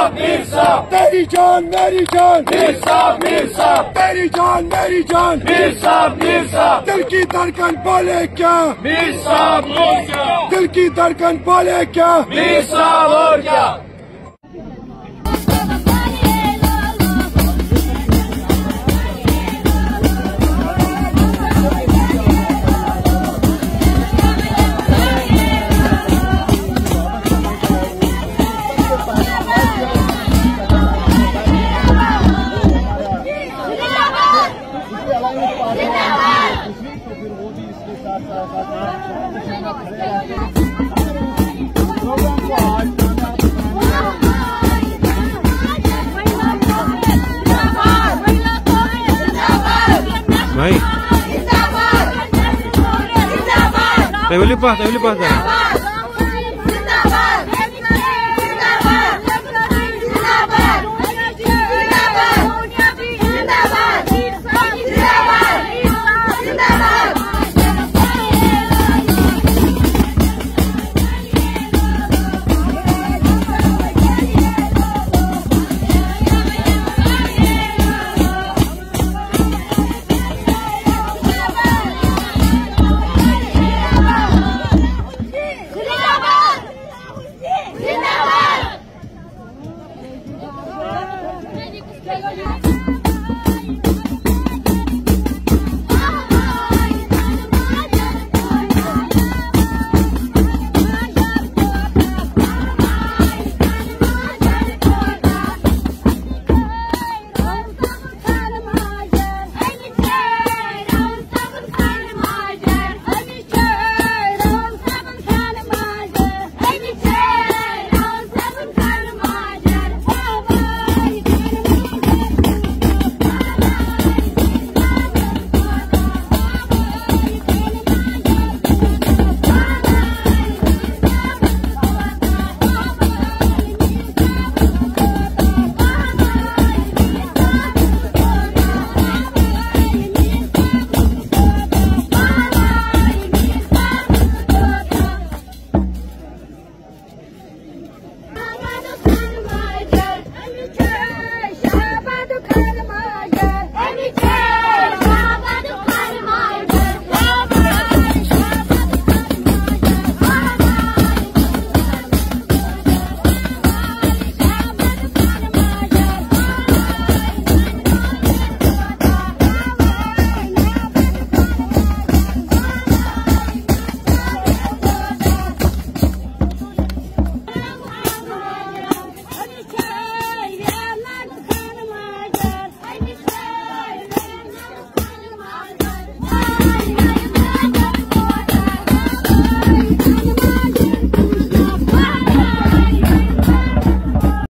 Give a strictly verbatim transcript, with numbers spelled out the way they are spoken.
साहब मीर साहब तेरी जान मेरी जान मीर साहब मीर साहब तेरी जान मेरी जान मीर साहब मीर साहब दिल की धड़कन बोले क्या मीर साहब और क्या दिल की धड़कन बोले क्या मीर साहब और क्या। भाई तेवली पास तेवली पास है।